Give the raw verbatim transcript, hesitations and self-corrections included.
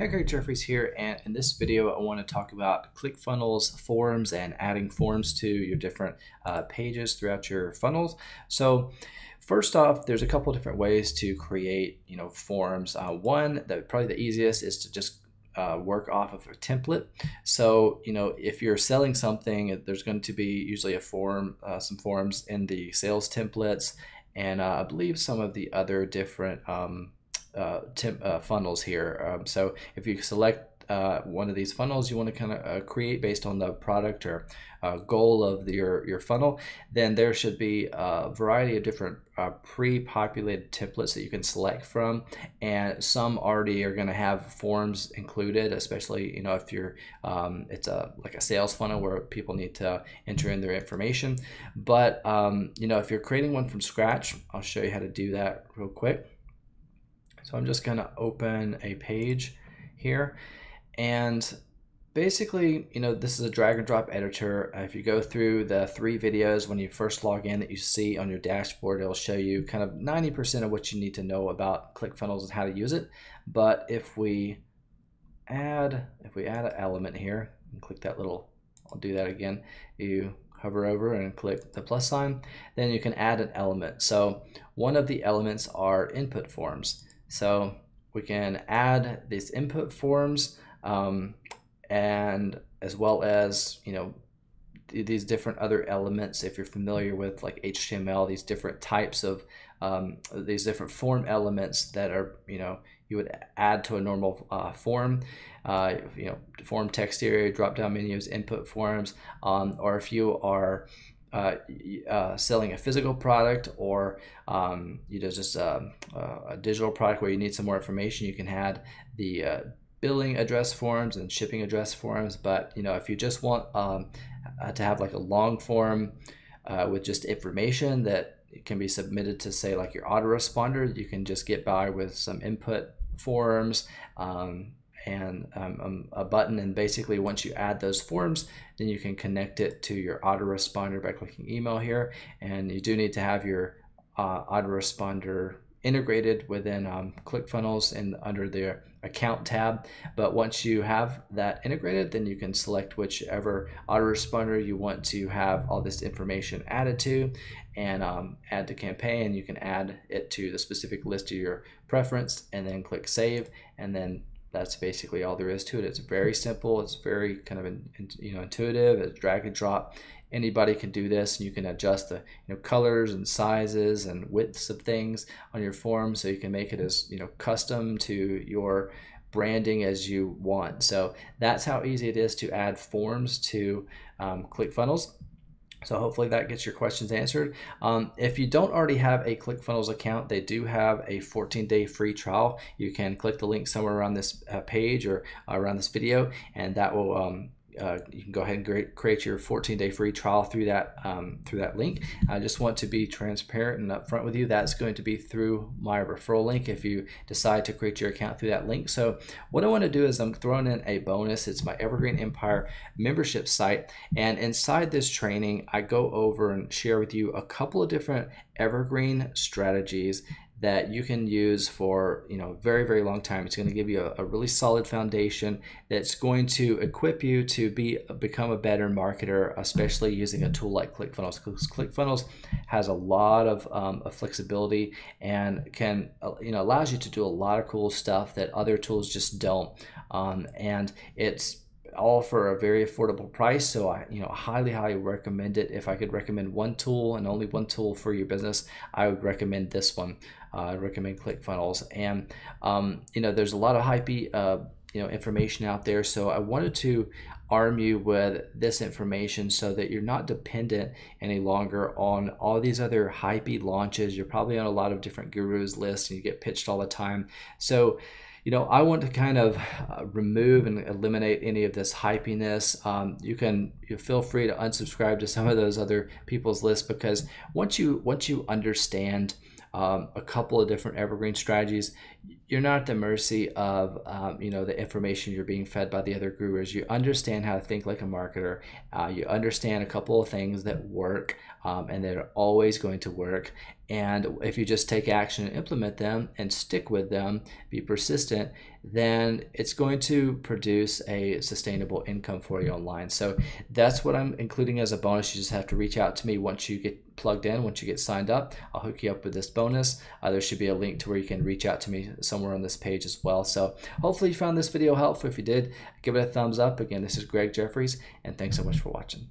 Hey, Greg Jeffries here, and in this video I want to talk about ClickFunnels forms and adding forms to your different uh, pages throughout your funnels. So first off, there's a couple different ways to create, you know, forms. Uh, one that probably the easiest is to just Uh, work off of a template. So, you know, if you're selling something, there's going to be usually a form, uh, some forms in the sales templates, and uh, I believe some of the other different um, uh, temp, uh, funnels here. Um, so, if you select uh, one of these funnels, you want to kind of uh, create based on the product or uh, goal of the, your your funnel, then there should be a variety of different Uh, pre-populated templates that you can select from, and some already are going to have forms included, especially, you know, if you're um, it's a like a sales funnel where people need to enter in their information. But um, you know, if you're creating one from scratch, I'll show you how to do that real quick. So I'm just going to open a page here, and basically, you know, this is a drag and drop editor. If you go through the three videos when you first log in that you see on your dashboard, it'll show you kind of ninety percent of what you need to know about ClickFunnels and how to use it. But if we add, if we add an element here and click that little, I'll do that again. You hover over and click the plus sign, then you can add an element. So one of the elements are input forms. So we can add these input forms. Um, and as well as, you know, these different other elements, if you're familiar with like H T M L, these different types of um, these different form elements that are, you know, you would add to a normal uh, form, uh, you know, form text area, drop down menus, input forms, um, or if you are Uh, uh, selling a physical product, or um, you know, just uh, uh, a digital product where you need some more information, you can add the uh, billing address forms and shipping address forms. But you know, if you just want um, to have like a long form uh, with just information that can be submitted to, say, like your autoresponder, you can just get by with some input forms um, and um, a button. And basically, once you add those forms, then you can connect it to your autoresponder by clicking email here. And you do need to have your uh, autoresponder integrated within um, ClickFunnels and under their account tab. But once you have that integrated, then you can select whichever autoresponder you want to have all this information added to, and um, add to campaign. You can add it to the specific list of your preference, and then click save, and then that's basically all there is to it. It's very simple. It's very kind of in, in, you know, intuitive. It's drag and drop. Anybody can do this, and you can adjust the, you know, colors and sizes and widths of things on your form, so you can make it as, you know, custom to your branding as you want. So that's how easy it is to add forms to um, ClickFunnels. So hopefully that gets your questions answered. Um, if you don't already have a ClickFunnels account, they do have a fourteen day free trial. You can click the link somewhere around this uh, page or uh, around this video, and that will um, uh, you can go ahead and create your fourteen day free trial through that um, through that link. I just want to be transparent and upfront with you. That's going to be through my referral link if you decide to create your account through that link. So what I want to do is I'm throwing in a bonus. It's my Evergreen Empire membership site, and inside this training, I go over and share with you a couple of different evergreen strategies that you can use for, you know, a very, very long time. It's going to give you a, a really solid foundation that's going to equip you to be become a better marketer, especially using a tool like ClickFunnels. Because ClickFunnels has a lot of, um, of flexibility, and can, you know, allows you to do a lot of cool stuff that other tools just don't. Um, and it's all for a very affordable price. So I, you know, highly, highly recommend it. If I could recommend one tool and only one tool for your business, I would recommend this one. Uh, I recommend ClickFunnels. And um, you know, there's a lot of hypey, uh, you know, information out there. So I wanted to arm you with this information so that you're not dependent any longer on all these other hypey launches. You're probably on a lot of different gurus lists, and you get pitched all the time. So, you know, I want to kind of uh, remove and eliminate any of this hypiness. Um, you can you feel free to unsubscribe to some of those other people's lists, because once you once you understand um, a couple of different evergreen strategies, you're not at the mercy of um, you know, the information you're being fed by the other gurus. You understand how to think like a marketer. Uh, you understand a couple of things that work um, and that are always going to work. And if you just take action and implement them and stick with them, be persistent, then it's going to produce a sustainable income for you online. So that's what I'm including as a bonus. You just have to reach out to me once you get plugged in, once you get signed up. I'll hook you up with this bonus. Uh, there should be a link to where you can reach out to me somewhere on this page as well. So hopefully you found this video helpful. If you did, give it a thumbs up. Again, this is Greg Jeffries, and thanks so much for watching.